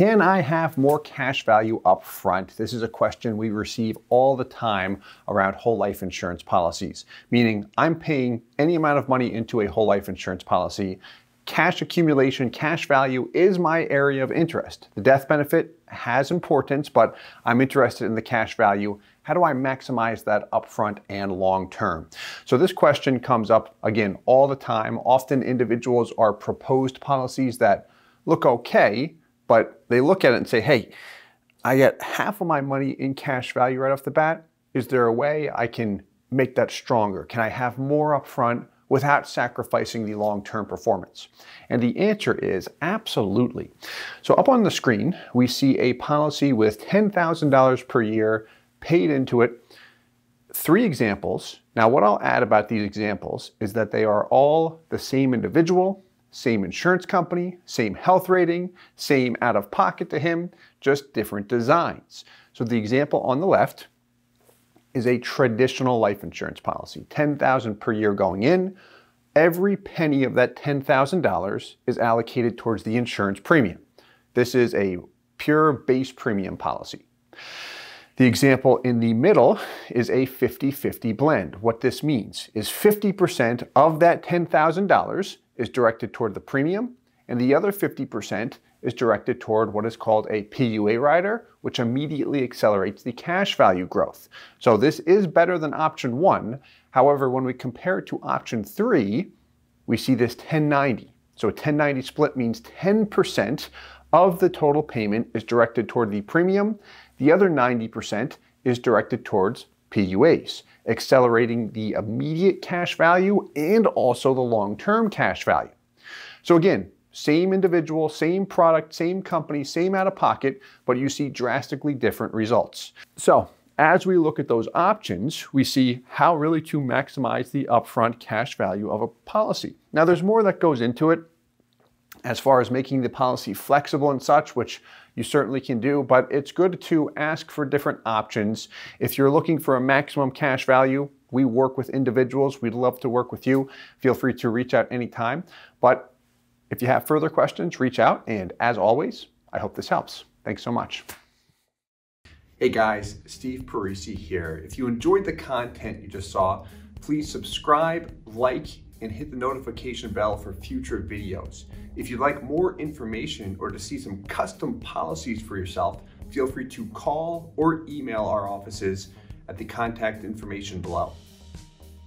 Can I have more cash value up front? This is a question we receive all the time around whole life insurance policies, meaning I'm paying any amount of money into a whole life insurance policy. Cash accumulation, cash value is my area of interest. The death benefit has importance, but I'm interested in the cash value. How do I maximize that upfront and long-term? So this question comes up again all the time. Often individuals are proposed policies that look okay, but they look at it and say, hey, I get half of my money in cash value right off the bat. Is there a way I can make that stronger? Can I have more upfront without sacrificing the long-term performance? And the answer is absolutely. So up on the screen, we see a policy with $10,000 per year paid into it. 3 examples. Now what I'll add about these examples is that they are all the same individual, same insurance company, same health rating, same out-of-pocket to him, just different designs. So the example on the left is a traditional life insurance policy, $10,000 per year going in. Every penny of that $10,000 is allocated towards the insurance premium. This is a pure base premium policy. The example in the middle is a 50-50 blend. What this means is 50% of that $10,000 is directed toward the premium, and the other 50% is directed toward what is called a PUA rider, which immediately accelerates the cash value growth. So this is better than option 1. However, when we compare it to option 3, we see this 10-90. So a 10-90 split means 10% of the total payment is directed toward the premium. The other 90% is directed towards PUAs, accelerating the immediate cash value and also the long-term cash value. So again, same individual, same product, same company, same out-of-pocket, but you see drastically different results. So as we look at those options, we see how really to maximize the upfront cash value of a policy. Now there's more that goes into it as far as making the policy flexible and such, which you certainly can do, but it's good to ask for different options. If you're looking for a maximum cash value, we work with individuals. We'd love to work with you. Feel free to reach out anytime. But if you have further questions, reach out. And as always, I hope this helps. Thanks so much. Hey guys, Steve Parisi here. If you enjoyed the content you just saw, please subscribe, like, and hit the notification bell for future videos. If you'd like more information or to see some custom policies for yourself, feel free to call or email our offices at the contact information below.